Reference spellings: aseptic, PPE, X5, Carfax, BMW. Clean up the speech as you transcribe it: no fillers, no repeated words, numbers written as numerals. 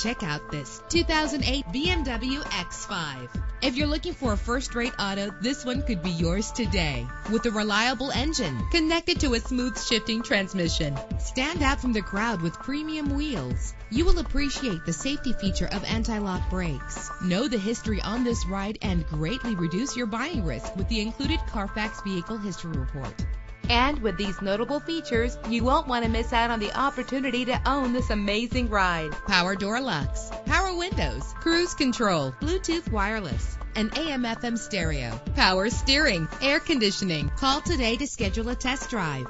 Check out this 2008 BMW X5. If you're looking for a first-rate auto, this one could be yours today. With a reliable engine connected to a smooth shifting transmission, stand out from the crowd with premium wheels. You will appreciate the safety feature of anti-lock brakes. Know the history on this ride and greatly reduce your buying risk with the included Carfax Vehicle History Report. And with these notable features, you won't want to miss out on the opportunity to own this amazing ride. Power door locks, power windows, cruise control, Bluetooth wireless, an AM/FM stereo, power steering, air conditioning. Call today to schedule a test drive.